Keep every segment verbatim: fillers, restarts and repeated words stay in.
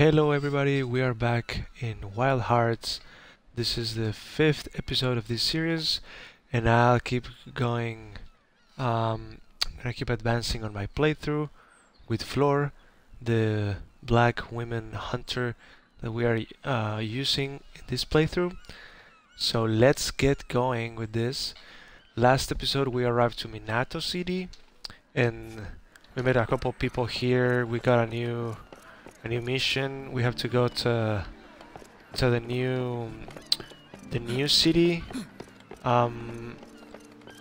Hello everybody, we are back in Wild Hearts. This is the fifth episode of this series, and I'll keep going. Um, I'm gonna keep advancing on my playthrough with Flor, the black woman hunter that we are uh, using in this playthrough. So let's get going with this. Last episode we arrived to Minato City, and we met a couple people here. We got a new a new mission. We have to go to to the new the new city. Um,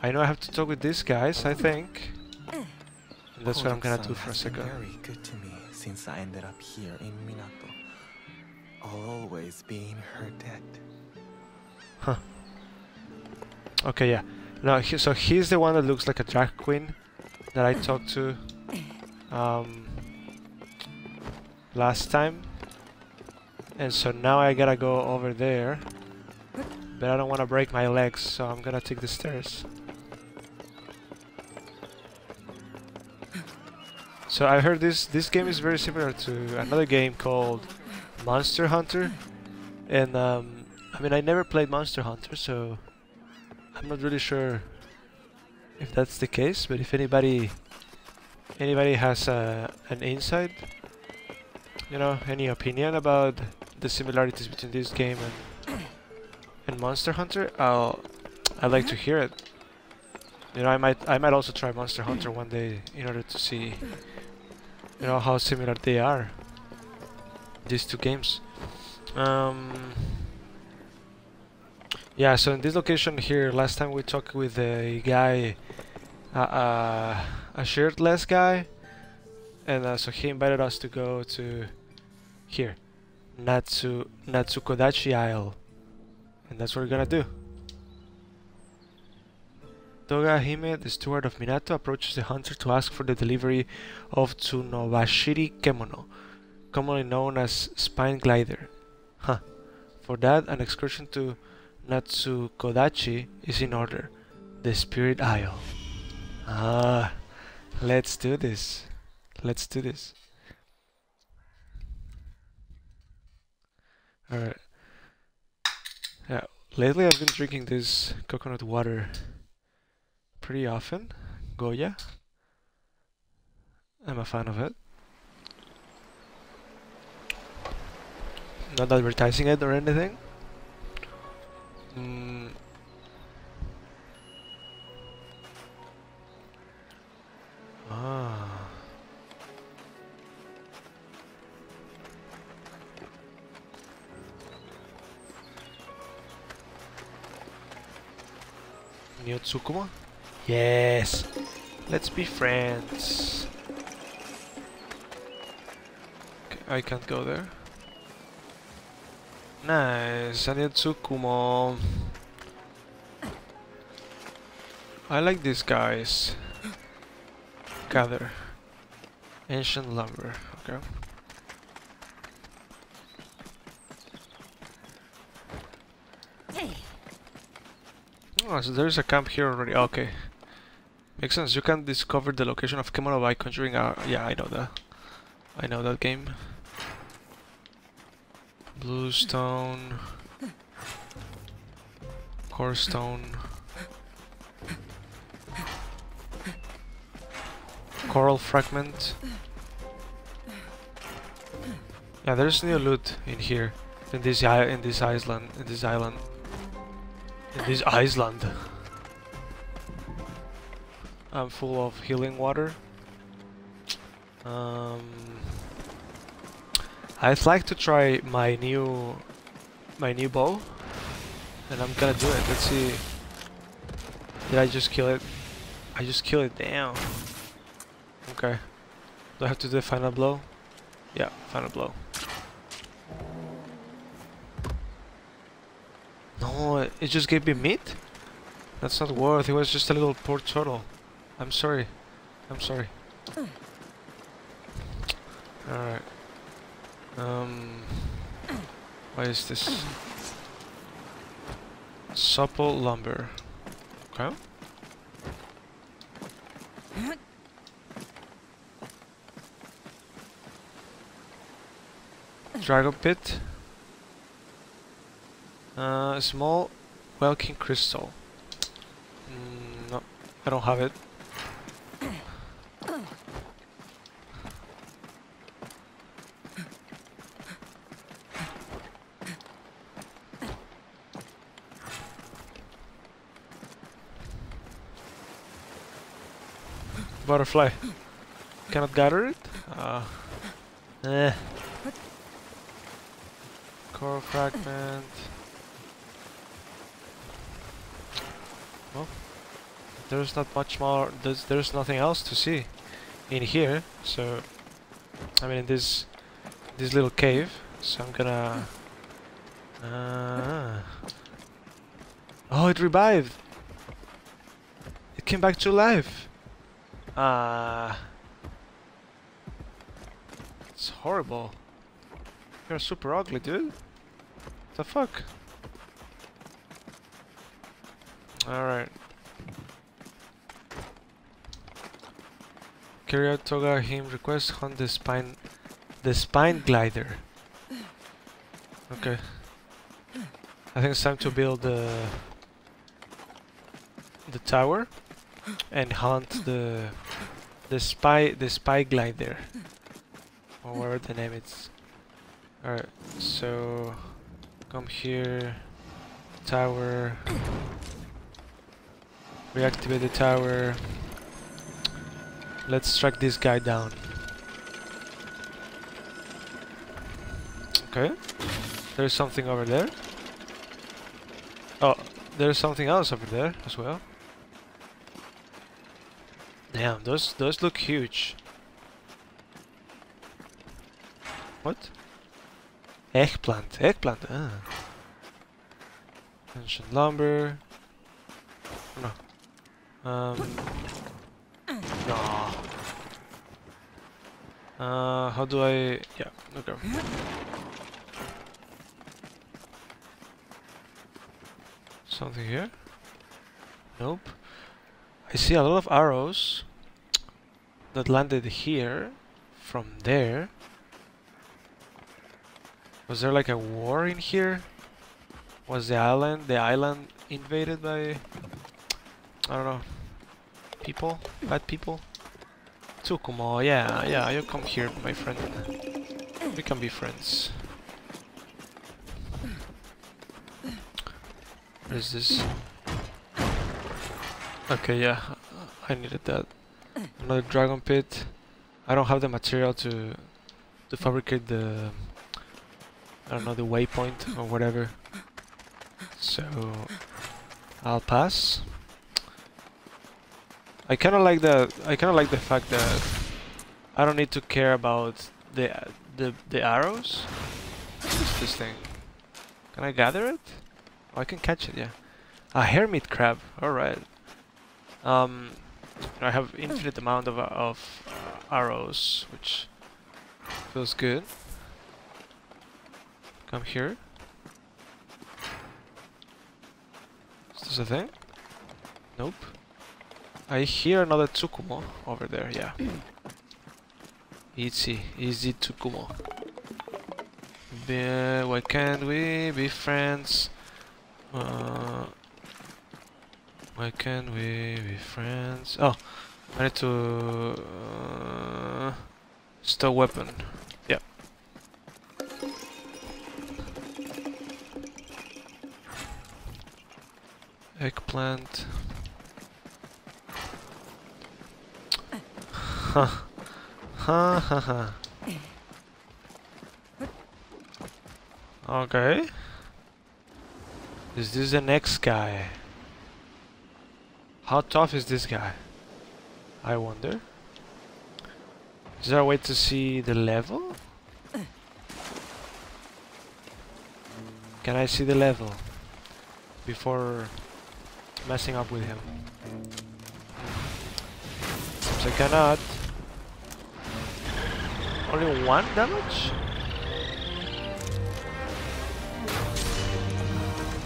I know I have to talk with these guys, I think. And that's what I'm gonna do for a second. Very good to me since I ended up here in Minato. I'll always be in her debt. Huh. Okay, yeah. No, he, so he's the one that looks like a drag queen that I talked to um, last time, and so now I gotta go over there, but I don't want to break my legs, so I'm gonna take the stairs. So I heard this this game is very similar to another game called Monster Hunter, and um, I mean, I never played Monster Hunter, so I'm not really sure if that's the case, but if anybody anybody has a, an insight, you know, any opinion about the similarities between this game and, and Monster Hunter, I'll I'd like to hear it. You know, I might I might also try Monster Hunter one day in order to see, you know, how similar they are, these two games. Um, yeah, so in this location here, last time we talked with a guy, uh, uh, a shirtless guy, and uh, so he invited us to go to here, Natsu Natsukodachi Isle, and that's what we're gonna do. Toga Hime, the steward of Minato, approaches the hunter to ask for the delivery of Tsunobashiri Kemono, commonly known as Spine Glider. Huh. For that, an excursion to Natsukodachi is in order, the Spirit Isle. Ah, let's do this. Let's do this. Alright. Yeah, lately I've been drinking this coconut water pretty often. Goya. I'm a fan of it. Not advertising it or anything. Mm. Ah. New Tsukumo? Yes. Let's be friends. Okay, I can't go there. Nice, I need Tsukumo. I like these guys. Gather. Ancient lumber, okay. Hey. Oh, so there's a camp here already, okay. Makes sense, you can discover the location of Kemono by conjuring a... Yeah, I know that. I know that game. Blue stone, core stone, coral fragment. Yeah, there's new loot in here, in this in this island, in this island, in this island. I'm full of healing water. Um. I'd like to try my new my new bow, and I'm gonna do it. Let's see. Did I just kill it? I just killed it. Damn. Okay. Do I have to do the final blow? Yeah, final blow. No, it just gave me meat? That's not worth. It was just a little poor turtle. I'm sorry. I'm sorry. All right. Um, what is this? Supple lumber. Okay. Drydock pit. Uh, a small Welkin crystal. Mm, no, I don't have it. Butterfly. Cannot gather it? Uh, eh. Coral fragment. Well, there's not much more. There's, there's nothing else to see in here. So, I mean, in this this little cave. So I'm gonna. Uh, oh, it revived. It came back to life. Ah, uh, it's horrible. You're super ugly, dude. The fuck? Alright. Carry out Toga Hime request, hunt the spine the spine glider. Okay. I think it's time to build the the tower and hunt the the spy the spy glider. Or whatever the name is. Alright, so come here, tower, reactivate the tower. Let's track this guy down. Okay, there's something over there. Oh, there's something else over there as well. Damn, those those look huge. What? Eggplant, eggplant. Ah. Ancient lumber. No. Um. No. Uh, how do I? Yeah. Okay. Something here? Nope. I see a lot of arrows that landed here from there. Was there like a war in here? Was the island the island invaded by, I don't know, people? Bad people? Tsukumo, yeah, yeah, you come here, my friend. We can be friends. What is this? Okay, yeah, I needed that. Another dragon pit. I don't have the material to to fabricate the, I don't know, the waypoint or whatever. So I'll pass. I kind of like the I kind of like the fact that I don't need to care about the the the arrows. What's this thing? Can I gather it? Oh, I can catch it. Yeah, a hermit crab. All right. Um, I have infinite amount of of arrows, which feels good. Come here. Is this a thing? Nope. I hear another Tsukumo over there, yeah. Easy, easy Tsukumo. Be, why can't we be friends? Uh, why can't we be friends? Oh, I need to uh, stow weapon. Eggplant. Ha ha ha ha. Okay. Is this the next guy? How tough is this guy? I wonder. Is there a way to see the level? Can I see the level before messing up with him? Seems I cannot. Only one damage?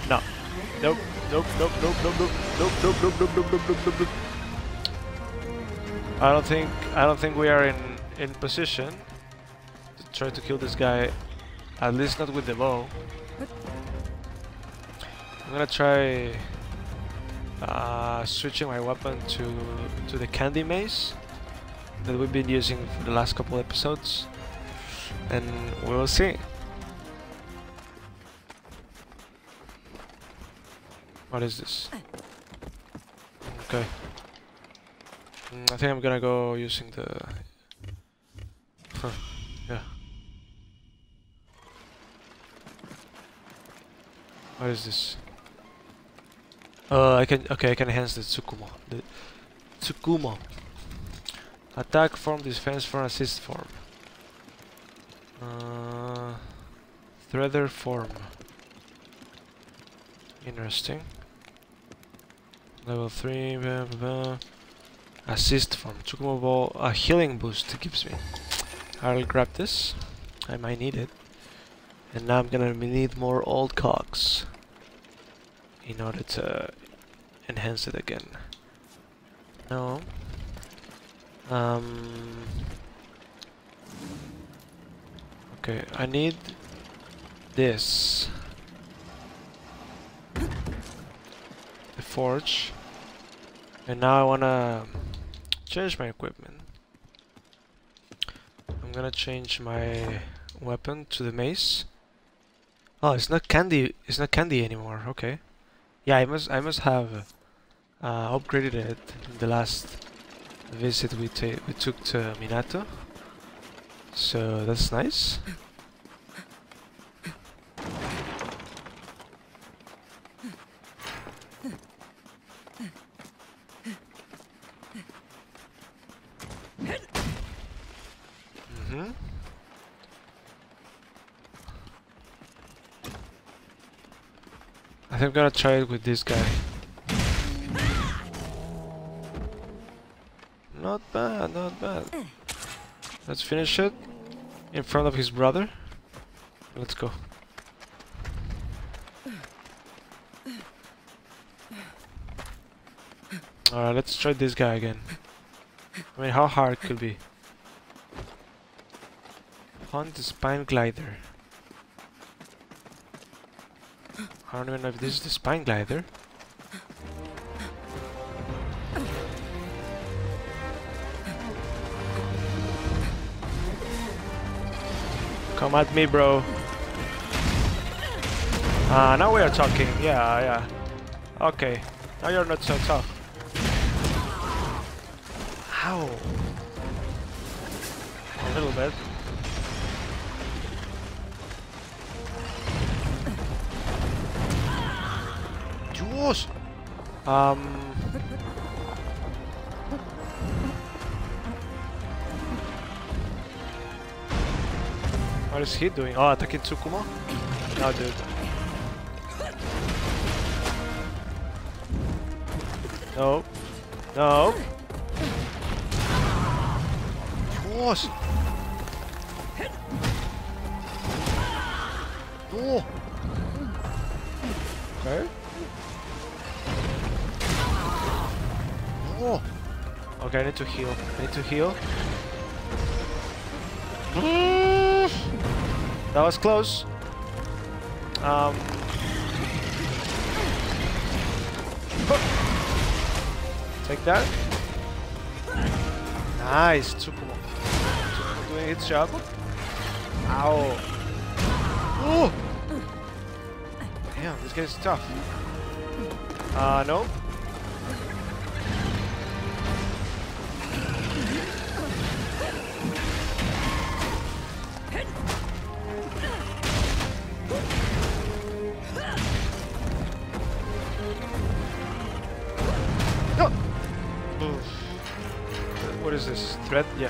No. Nope. Nope. Nope. Nope. Nope. Nope. Nope. Nope. Nope. Nope. Nope. Nope. Nope. Nope. I don't think I don't think we are in in position to try to kill this guy At least not with the bow. I'm gonna try uh, switching my weapon to to the candy mace that we've been using for the last couple episodes, and we'll see. What is this? Okay. Mm, I think I'm gonna go using the. Huh. Yeah. What is this? Uh, I can. Okay, I can enhance the Tsukumo. The Tsukumo. Attack form, defense form, assist form. Uh, threader form. Interesting. Level three. Blah, blah, blah. Assist form. Tsukumo ball. A healing boost gives me. I'll grab this. I might need it. And now I'm gonna need more old cogs in order to enhance it again. No. Um. Okay, I need this. The forge. And now I wanna change my equipment. I'm gonna change my weapon to the mace. Oh, it's not candy. It's not candy anymore. Okay. Yeah, I must. I must have uh, upgraded it in the last visit we ta we took to Minato. So that's nice. Mm-hmm. I think I'm gonna try it with this guy. Not bad, not bad. Let's finish it in front of his brother. Let's go. Alright, let's try this guy again. I mean, how hard could be? Hunt the Spine Glider. I don't even know if this is the Spine Glider. Come at me, bro. Ah, now we are talking. Yeah, yeah. Okay. Now you're not so tough. Ow. A little bit. Juice. Um. What is he doing? Oh, attacking Tsukumo? No, dude. No. No. Yosh. Oh. Okay. Oh. Okay, I need to heal. I need to heal. That was close. Um. Take that. Nice, Tsukumo. Tsukumo doing its job. Ow. Oh. Damn, this guy's tough. Uh, no. What is this? Threat? Yeah.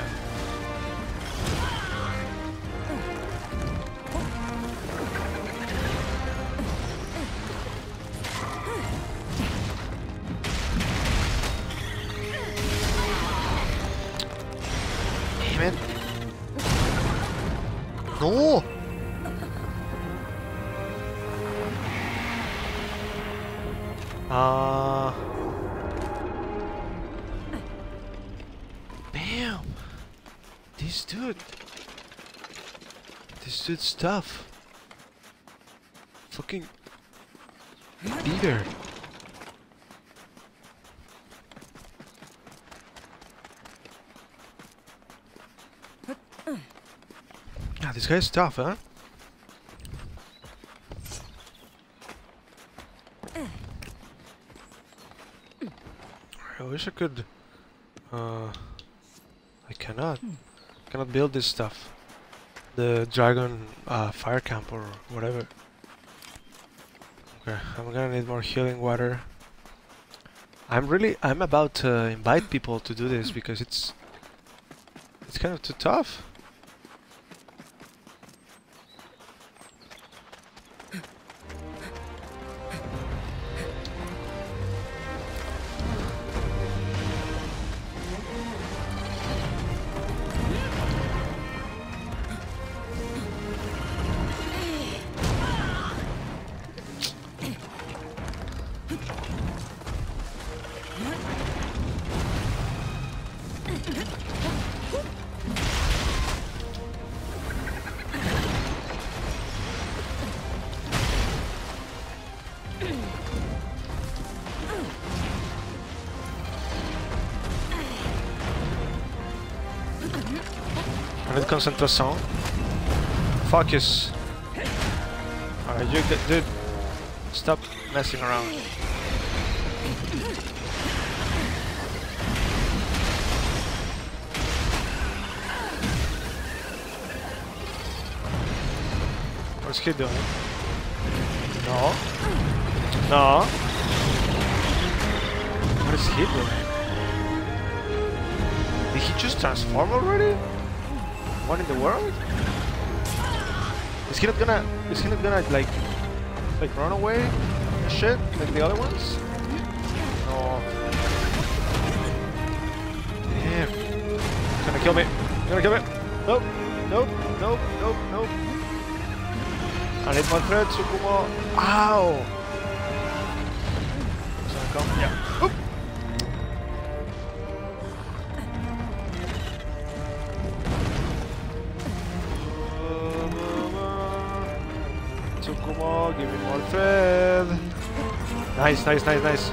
Damn it. No! Ah. Uh, This dude, this dude's tough. Fucking be there. Yeah, this guy's tough, huh? I wish I could. Uh, I cannot. I cannot build this stuff. The dragon uh, fire camp or whatever. Okay, I'm gonna need more healing water. I'm really. I'm about to invite people to do this because it's. It's kind of too tough. Concentration. Focus. Alright, you get, dude. Stop messing around. What's he doing? No. No. What is he doing? Did he just transform already? What in the world? Is he not gonna? Is he not gonna like, like run away and shit like the other ones? No. Damn. He's gonna kill me. He's gonna kill me. Nope. Nope. Nope. Nope. Nope. I need more threat, Tsukumo. Ow. He's gonna come. Yeah. Oop. Give me more thread. Nice, nice, nice, nice.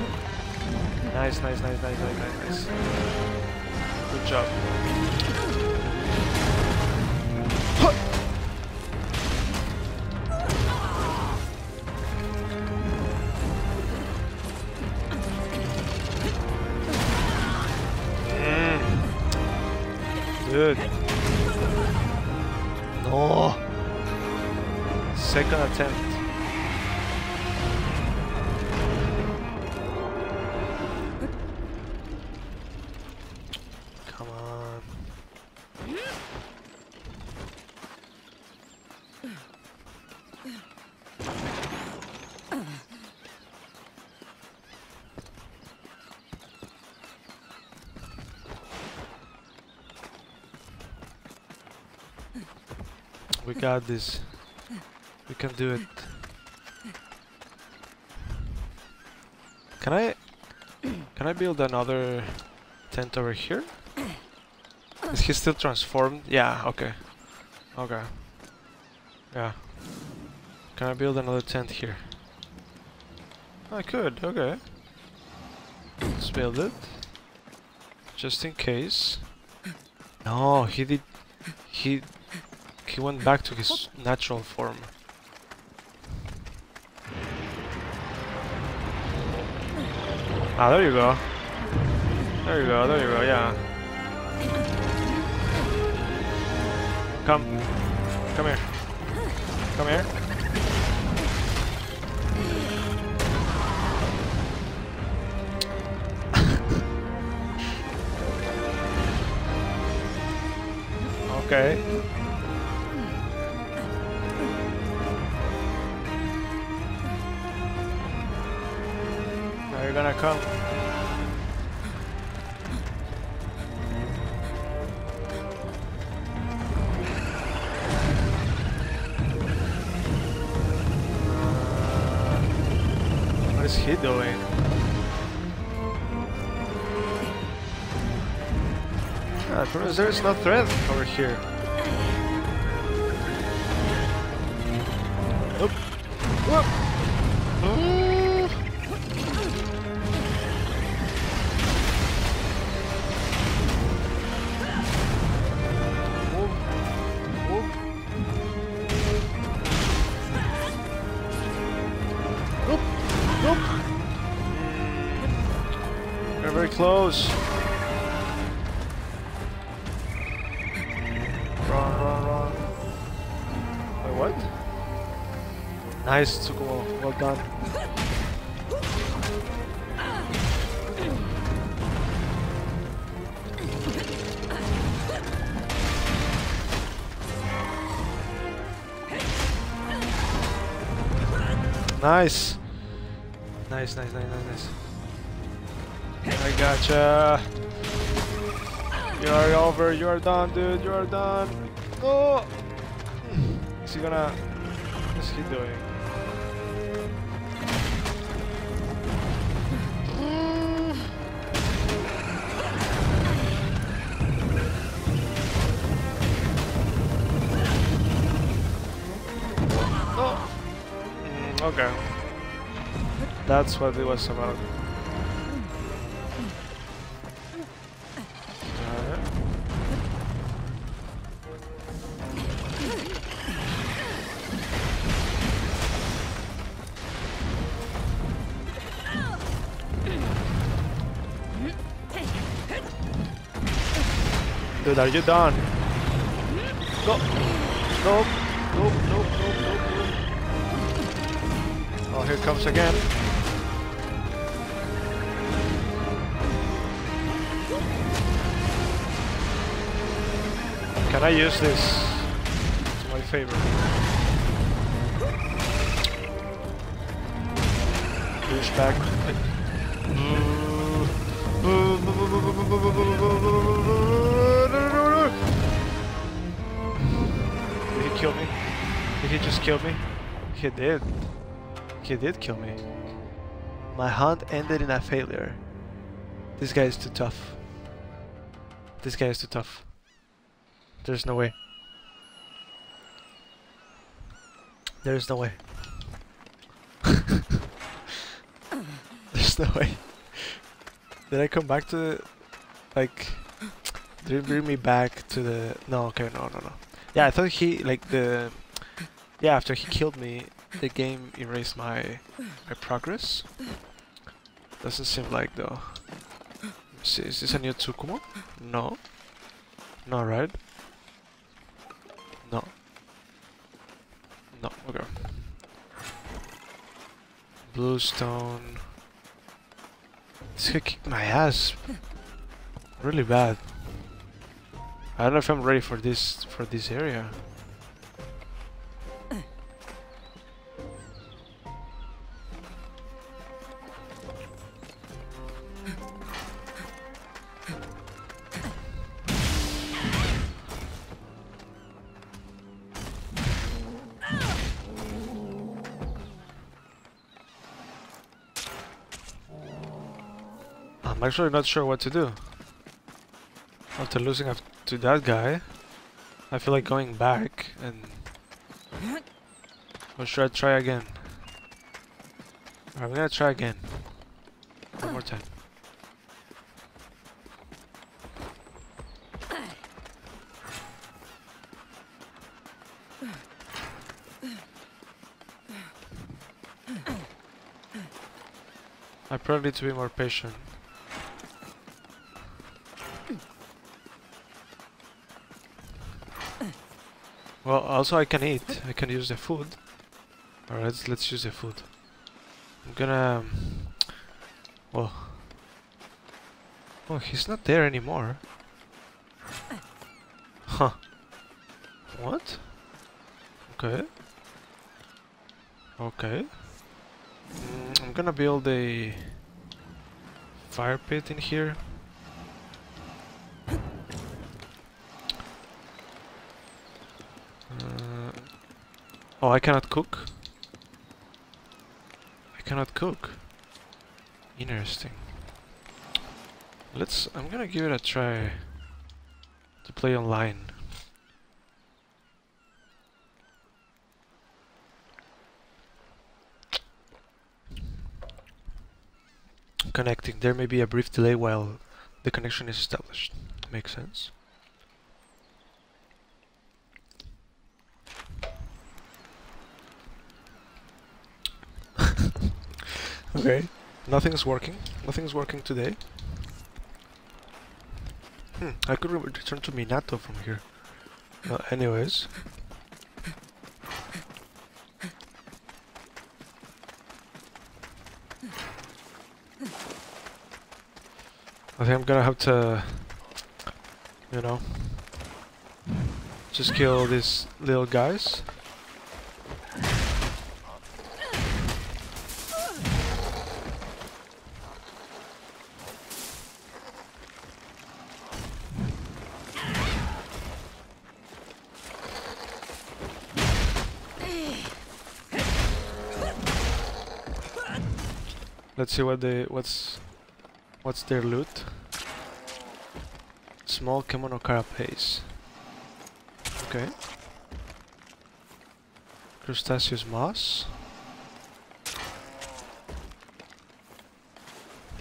Nice, nice, nice, nice, nice, nice, nice. Good job. Huh. Mm. Dude. No. Second attempt. We got this. We can do it. Can I... Can I build another tent over here? Is he still transformed? Yeah, okay. Okay. Yeah. Can I build another tent here? I could, okay. Let's build it. Just in case. No, he did... He... He went back to his natural form. Ah, there you go. There you go, there you go, yeah. Come. Come here. Come here. Okay. Gonna come. What is he doing? Ah, there is no threat over here. Nope. Close. Wrong, wrong, wrong. Wait, what? Nice, Tsukumo. Well done. Nice. Nice, nice, nice, nice, nice. I gotcha. You are over. You are done, dude. You are done. Oh! Is he gonna... What's he doing? Oh! Okay. That's what it was about. Dude, are you done? Go! Nope! Nope, nope, nope, nope. Oh, here comes again. Can I use this? It's my favorite. Push back. Did he kill me? Did he just kill me? He did. He did kill me. My hunt ended in a failure. This guy is too tough. This guy is too tough. There's no way. There's no way. There's no way. Did I come back to the, like, did it bring me back to the, no, okay, no, no, no. Yeah, I thought he, like, the, yeah, after he killed me, the game erased my, my progress. Doesn't seem like, though. Is, is this a new Tsukumo? No. No, right? No. No, okay. Bluestone. This guy kicked my ass really bad. I don't know if I'm ready for this for this area. I'm actually not sure what to do. After losing up to that guy, I feel like going back and... Or should I try again? I'm gonna try again. One more time. I probably need to be more patient. Well, also I can eat. I can use the food. Alright, let's, let's use the food. I'm gonna... Well... Oh, he's not there anymore. Huh. What? Okay. Okay. Mm, I'm gonna build a... fire pit in here. Oh, I cannot cook? I cannot cook. Interesting. Let's... I'm gonna give it a try to play online. connecting. There may be a brief delay while the connection is established. Makes sense. Okay, nothing's working. Nothing's working today. Hmm, I could re return to Minato from here. Uh, anyways. I think I'm gonna have to, you know, just kill these little guys. Let's see what they what's what's their loot. Small kimono carapace. Okay. Crustaceous moss.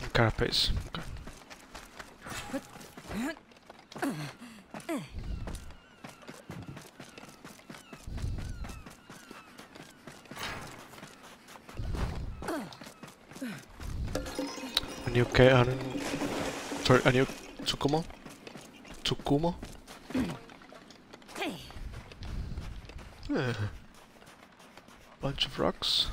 And carapace. Okay. A new K, uh, sorry, a new Tsukumo. Tsukumo. Hey. Yeah. Bunch of rocks.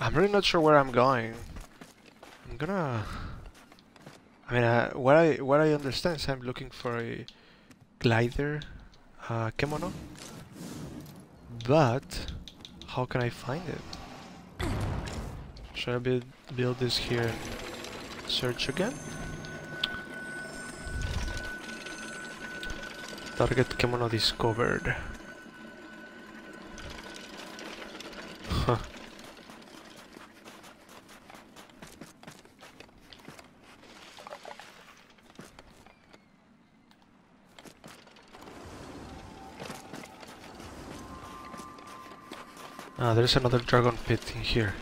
I'm really not sure where I'm going. I'm gonna. I mean, uh, what I what I understand is I'm looking for a glider uh, kimono, but how can I find it? Should I build build this here and search again? Target kimono discovered. Huh. Ah, there's another dragon pit in here.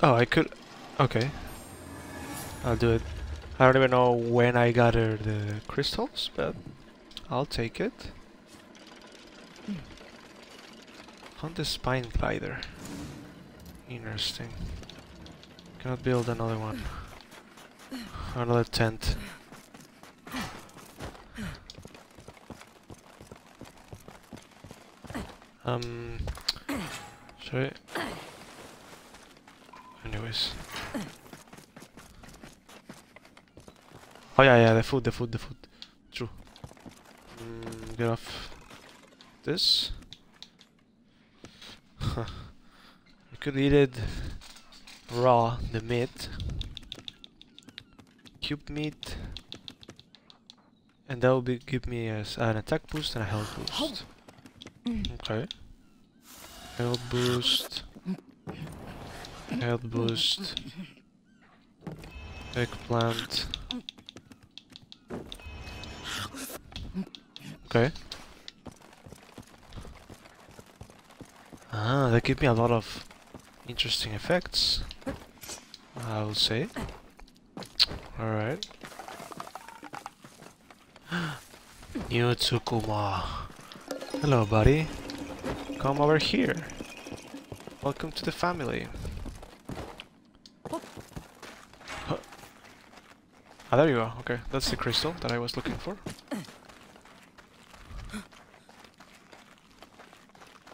Oh, I could... Okay. I'll do it. I don't even know when I gather the crystals, but I'll take it. Hunt the spine glider. Interesting. Cannot build another one. Another tent. Um, sorry. Anyways. Oh yeah, yeah, the food, the food, the food. True. Mm, get off this. Huh. You could eat it raw, the meat. Cube meat. And that will be, give me a, an attack boost and a health boost. Okay. Health boost. Health boost. Eggplant. Okay. Ah, that gives me a lot of interesting effects, I will say. Alright. New Tsukumo. Hello, buddy. Come over here. Welcome to the family. Huh. Ah, there you are. Okay, that's the crystal that I was looking for.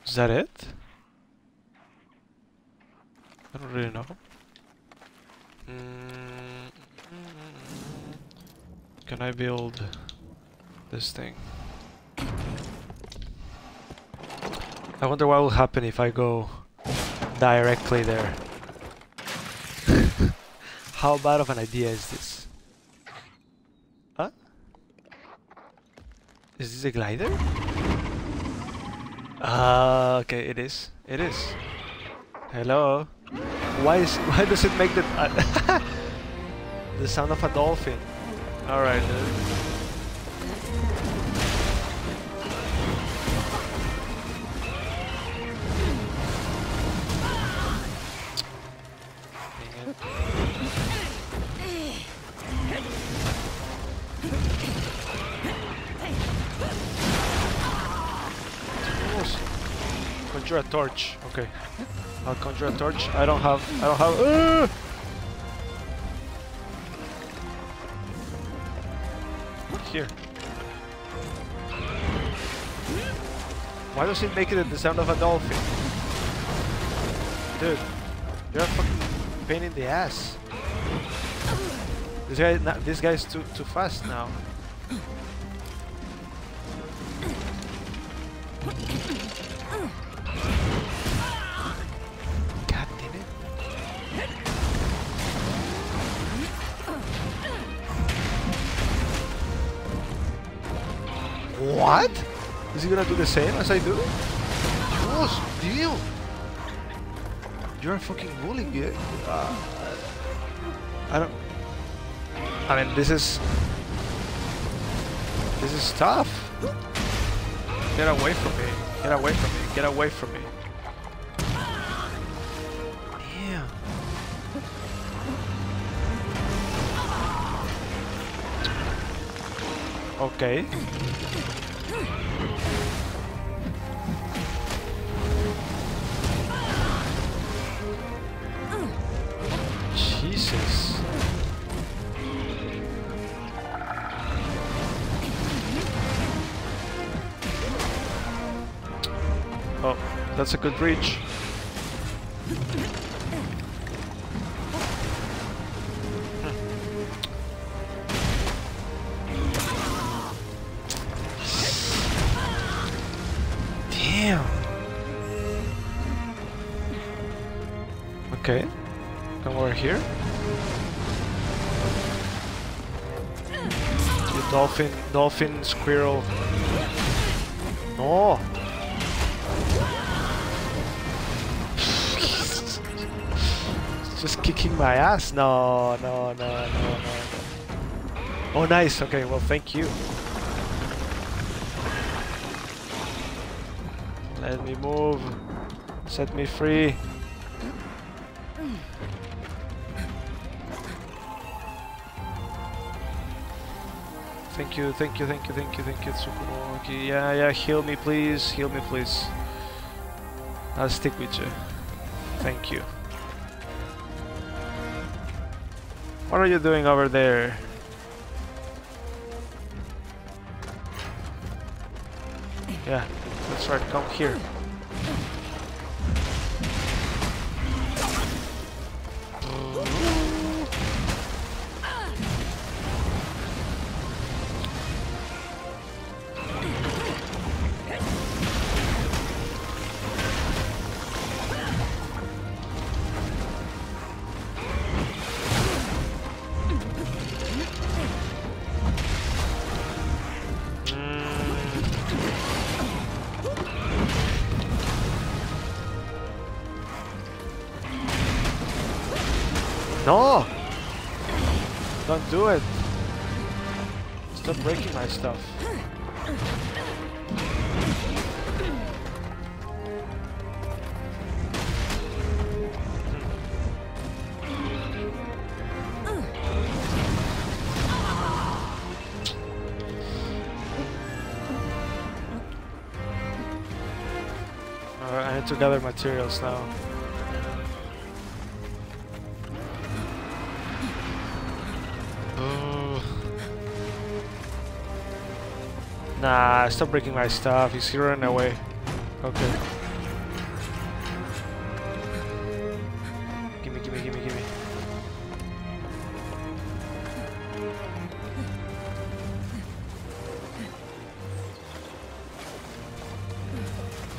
Is that it? I don't really know. Mm. Can I build this thing? I wonder what will happen if I go directly there. How bad of an idea is this? Huh? Is this a glider? Ah, uh, okay, it is. It is. Hello. Why is? Why does it make the uh, the sound of a dolphin? All right. Dude. A torch. Okay, I'll conjure a torch. I don't have. I don't have. Uh! Here. Why does it make it the sound of a dolphin? Dude, you're a fucking pain in the ass. This guy. This guy's too too fast now. What? Is he gonna do the same as I do? Oh, deal! You're a fucking bully, dude. Uh, I don't... I mean, this is... This is tough. Get away from me. Get away from me. Get away from me. Damn. Okay. Jesus. Oh, that's a good reach. Okay, come over here. The dolphin, dolphin, squirrel. No! Just kicking my ass. No, no, no, no, no. Oh, nice. Okay, well, thank you. Let me move. Set me free. Thank you, thank you, thank you, thank you, thank you, Tsukumo. Okay, yeah, yeah, heal me, please, heal me, please. I'll stick with you. Thank you. What are you doing over there? Yeah, that's right, come here. No! Don't do it! Stop breaking my stuff. Alright, I need to gather materials now. Nah, stop breaking my stuff. He's running away. Okay. Gimme, gimme, gimme, gimme.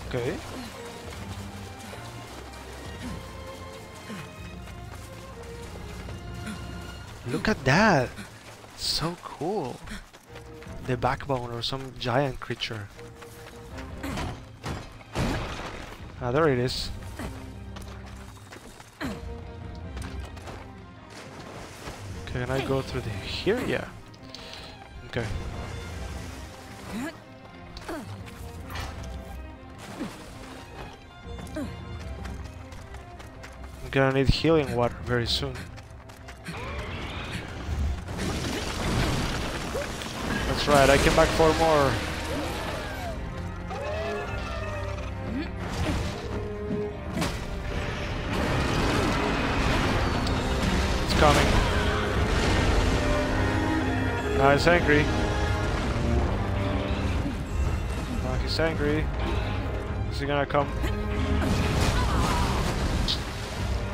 Okay. Look at that. So cool. The backbone or some giant creature. Ah, there it is. Can I go through the here? Yeah. Okay. I'm gonna need healing water very soon. That's right, I came back for more. It's coming. Now he's angry. Now he's angry. Is he gonna come?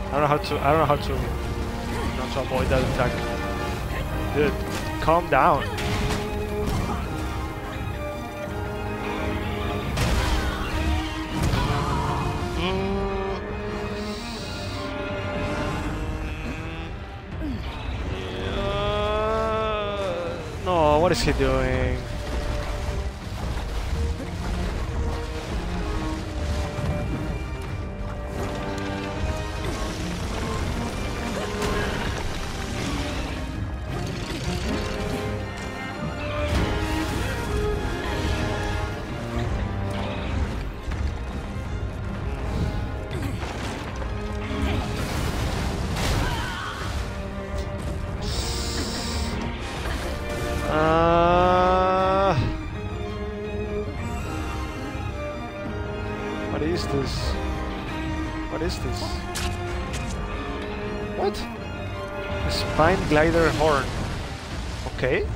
I don't know how to. I don't know how to. Not to avoid that attack. Dude, calm down. What is he doing? Spine Glider horn. Okay.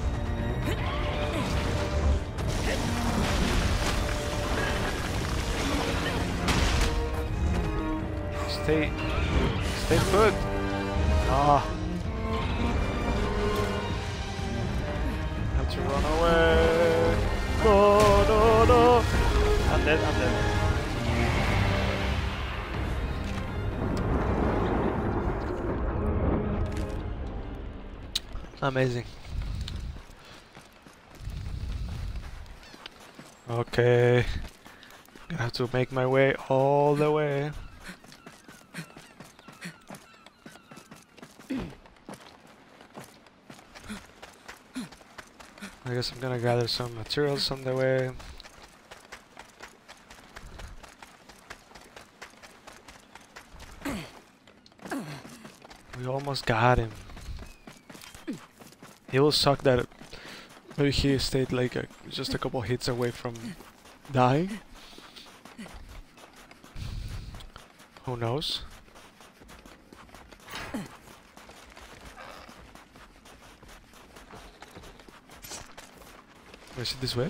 Stay. Stay put. Ah. Have to run away. No, no, no. I'm dead. I'm dead. Amazing. Okay. I have to make my way all the way. I guess I'm gonna gather some materials on the way. We almost got him. It will suck that maybe he stayed like a, just a couple hits away from dying. Who knows? Is it this way?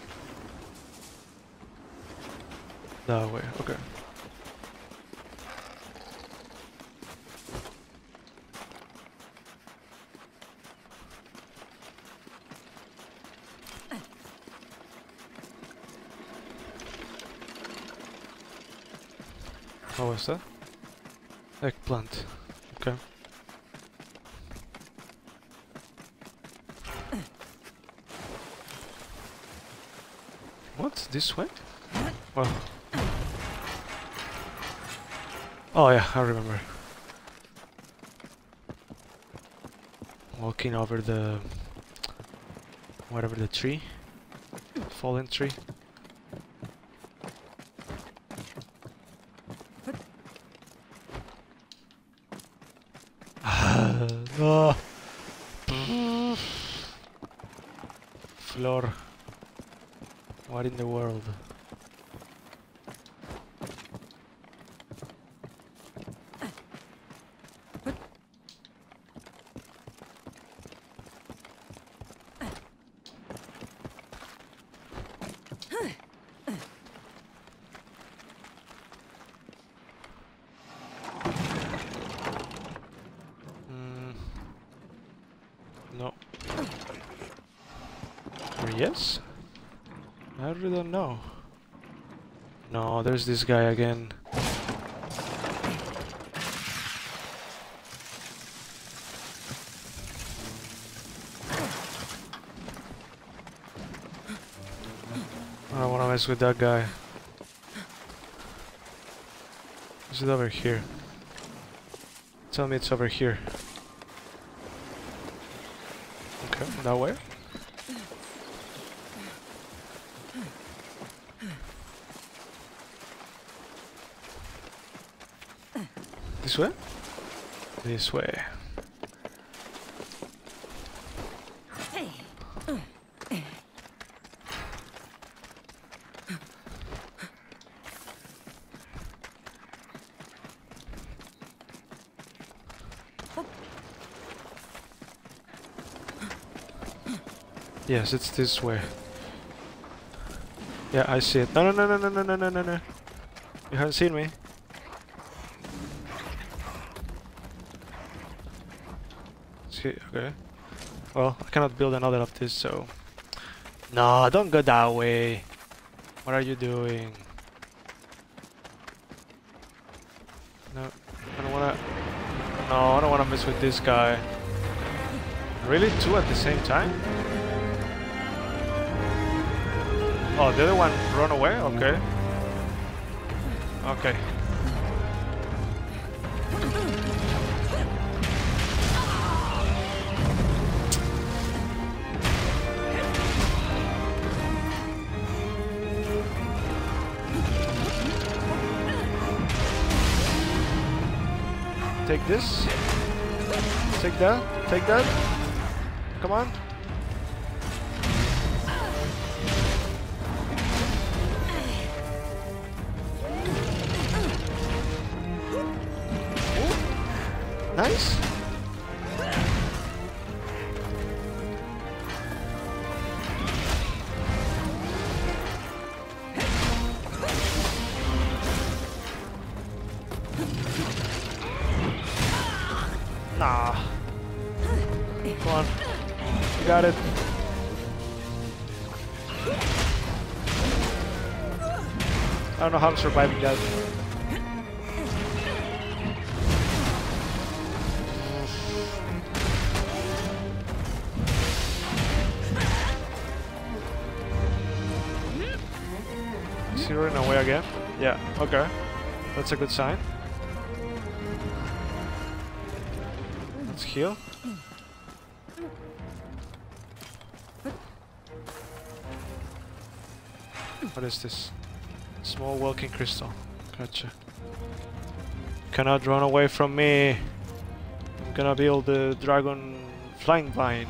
That way, okay. What was that? Eggplant. Okay. What? This way? Well. Oh yeah, I remember. Walking over the... whatever the tree. Fallen tree. Uh, Flor, what in the world? Yes? I really don't know. No, there's this guy again. I don't wanna mess with that guy. Is it over here? Tell me it's over here. Okay, now where? This way? This way. Yes, it's this way. Yeah, I see it. No, no, no, no, no, no, no, no, no. You haven't seen me. See, okay. Well, I cannot build another of this, so... No, don't go that way. What are you doing? No, I don't wanna... No, I don't wanna mess with this guy. Really? Two at the same time? Oh, the other one run away? Okay. Okay. Take this. Take that. Take that. Come on. Nice. Nah. Come on. You got it. I don't know how I'm surviving that. Running away again? Yeah, okay. That's a good sign. Let's heal. What is this? Small walking crystal. Gotcha. Cannot run away from me. I'm gonna build the dragon flying vine.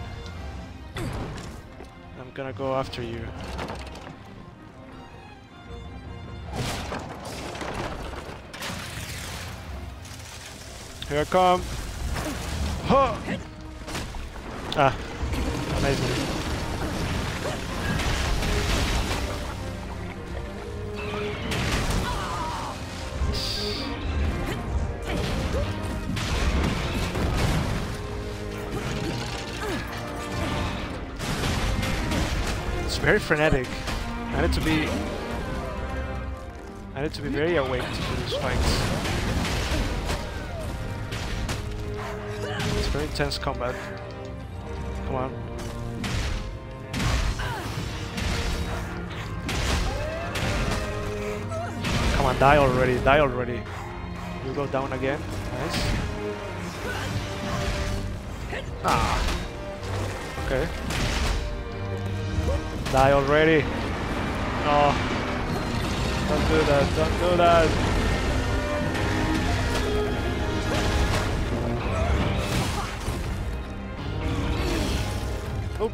I'm gonna go after you. Here I come! Huh. Ah, amazing. It's very frenetic. I need to be. I need to be very awake to these fights. Very intense combat. Come on. Come on, die already, die already. You go down again. Nice. Ah. Okay. Die already. No. Don't do that, don't do that. Nope.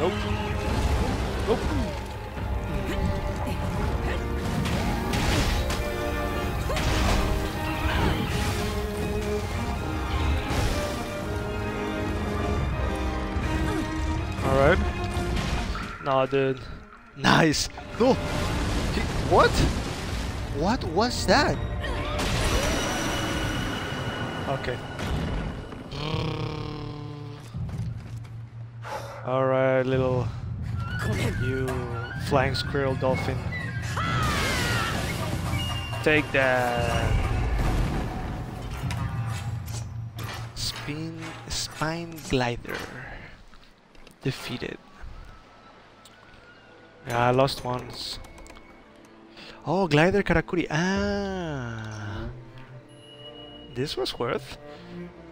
Nope. Nope. Alright. Nah, dude. Nice. No. He, what? What was that? Okay. Alright, little you flying squirrel dolphin. Take that. Spin Spine Glider. Defeated. Yeah, I lost once. Oh, Glider Karakuri. Ah, this was worth.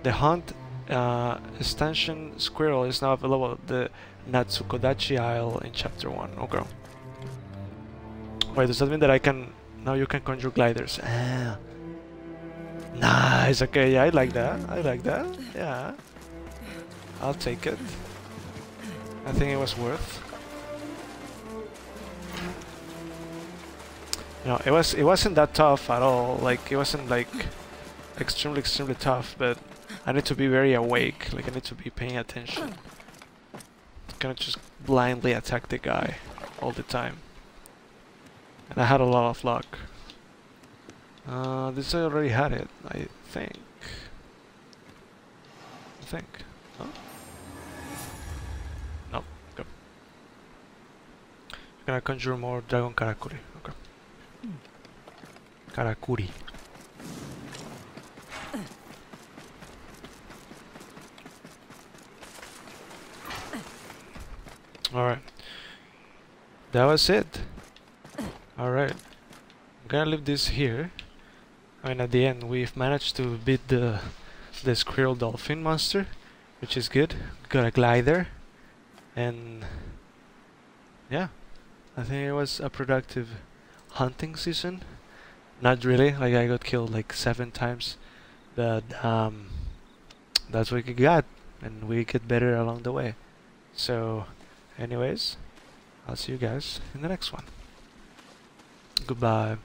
The hunt uh, extension squirrel is now available at the Natsukodachi Isle in Chapter One. Okay. Wait, does that mean that I can now? You can conjure gliders. Ah. Nice. Okay. Yeah, I like that. I like that. Yeah. I'll take it. I think it was worth. You know, it was it wasn't that tough at all. Like it wasn't like extremely extremely tough, but I need to be very awake. Like I need to be paying attention. I cannot just blindly attack the guy all the time. And I had a lot of luck. Uh, this I already had it, I think. I think. Huh? No. Go. Okay. I'm gonna conjure more Dragon Karakuri. Okay. Karakuri. Alright. That was it. Alright. I'm gonna leave this here. I mean, at the end, we've managed to beat the, the squirrel dolphin monster, which is good. Got a glider. And yeah, I think it was a productive hunting season. Not really, like I got killed like seven times, but um, that's what we got, and we get better along the way. So anyways, I'll see you guys in the next one. Goodbye.